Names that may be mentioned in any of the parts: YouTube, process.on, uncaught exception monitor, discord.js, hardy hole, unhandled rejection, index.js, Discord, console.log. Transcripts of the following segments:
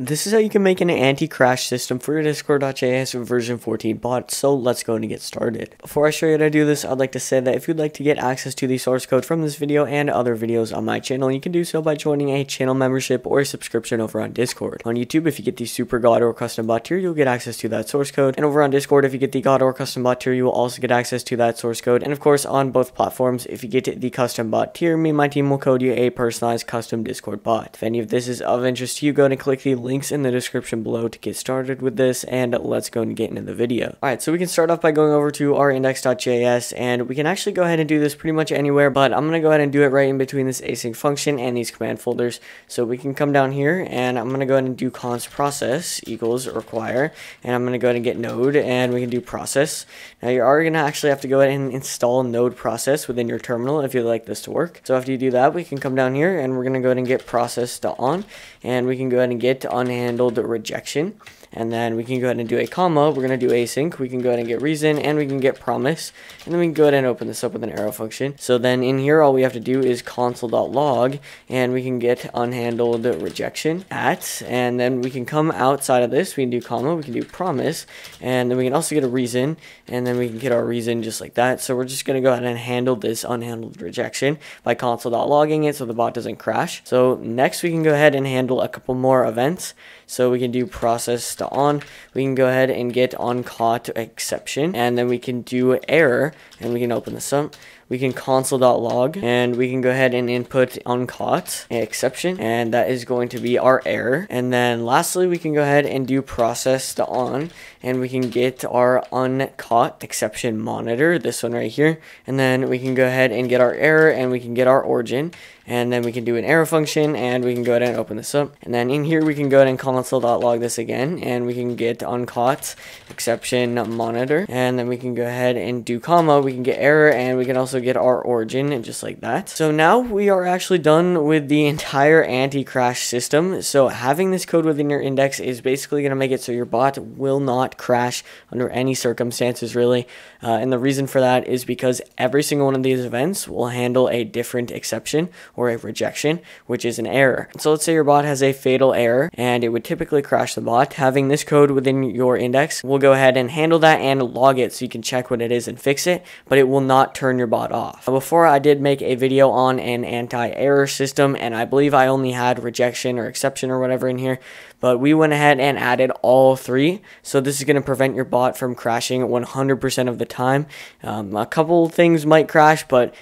This is how you can make an anti-crash system for your discord.js version 14 bot, so let's go and get started. Before I show you how to do this, I'd like to say that if you'd like to get access to the source code from this video and other videos on my channel, you can do so by joining a channel membership or a subscription over on Discord. On YouTube, if you get the Super God or Custom Bot tier, you'll get access to that source code, and over on Discord, if you get the God or Custom Bot tier, you will also get access to that source code, and of course, on both platforms, if you get the Custom Bot tier, me and my team will code you a personalized custom Discord bot. If any of this is of interest to you, go ahead and click the links in the description below to get started with this, and let's go and get into the video. Alright, so we can start off by going over to our index.js, and we can actually go ahead and do this pretty much anywhere, but I'm gonna go ahead and do it right in between this async function and these command folders. So we can come down here, and I'm gonna go ahead and do const process equals require, and I'm gonna go ahead and get node, and we can do process. Now you are gonna actually have to go ahead and install node process within your terminal if you'd like this to work. So after you do that, we can come down here, and we're gonna go ahead and get process.on, and we can go ahead and get unhandled rejection, and then we can go ahead and do a comma, we're going to do async, we can go ahead and get reason, and we can get promise, and then we can go ahead and open this up with an arrow function. So then in here all we have to do is console.log, and we can get unhandled rejection at, and then we can come outside of this, we can do comma, we can do promise, and then we can also get a reason, and then we can get our reason just like that. So we're just going to go ahead and handle this unhandled rejection by console.logging it so the bot doesn't crash. So next we can go ahead and handle a couple more events. So we can do process.on, we can go ahead and get uncaught exception, and then we can do error, and we can open this up. We can console.log, and we can go ahead and input uncaught exception, and that is going to be our error. And then lastly, we can go ahead and do process.on, and we can get our uncaught exception monitor, this one right here. And then we can go ahead and get our error, and we can get our origin, and then we can do an arrow function, and we can go ahead and open this up. And then in here, we can go ahead and console.log this again, and we can get uncaught exception monitor, and then we can go ahead and do comma, we can get error, and we can also get our origin, and just like that. So now we are actually done with the entire anti-crash system. So having this code within your index is basically going to make it so your bot will not crash under any circumstances, really. And the reason for that is because every single one of these events will handle a different exception or a rejection, which is an error. So let's say your bot has a fatal error and it would typically crash the bot. Having this code within your index will go ahead and handle that and log it so you can check what it is and fix it, but it will not turn your bot off. Now, before I did make a video on an anti-error system, and I believe I only had rejection or exception or whatever in here, but we went ahead and added all three. So this is going to prevent your bot from crashing 100% of the time. A couple things might crash, but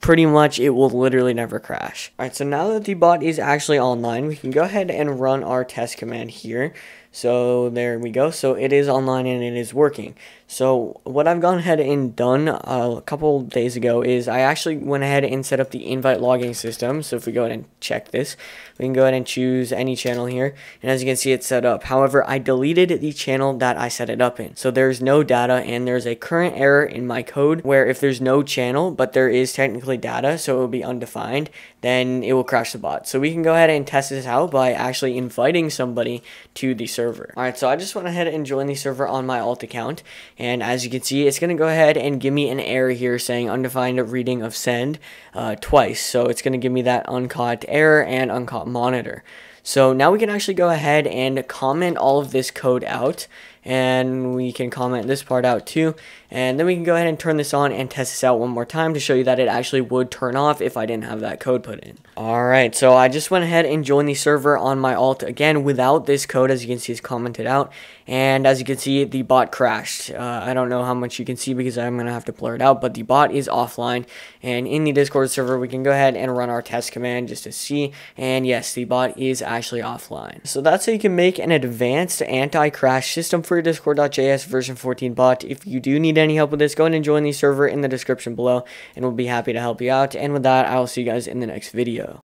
pretty much it will literally never crash. Alright, so now that the bot is actually online, we can go ahead and run our test command here. So there we go. So it is online and it is working. So what I've gone ahead and done a couple days ago is I actually went ahead and set up the invite logging system. So if we go ahead and check this, we can go ahead and choose any channel here. And as you can see, it's set up. However, I deleted the channel that I set it up in. So there's no data, and there's a current error in my code where if there's no channel, but there is technically data, so it will be undefined, then it will crash the bot. So we can go ahead and test this out by actually inviting somebody to the server. Alright, so I just went ahead and joined the server on my alt account, and as you can see, it's going to go ahead and give me an error here saying undefined reading of send twice. So it's going to give me that uncaught error and uncaught monitor. So now we can actually go ahead and comment all of this code out, and we can comment this part out too, and then we can go ahead and turn this on and test this out one more time to show you that it actually would turn off if I didn't have that code put in. Alright, so I just went ahead and joined the server on my alt again without this code. As you can see, it's commented out, and as you can see, the bot crashed. I don't know how much you can see because I'm going to have to blur it out, but the bot is offline, and in the Discord server we can go ahead and run our test command just to see, and yes, the bot is actually offline. So that's how you can make an advanced anti-crash system for your discord.js version 14 bot. If you do need any help with this, go ahead and join the server in the description below, and we'll be happy to help you out. And with that, I will see you guys in the next video.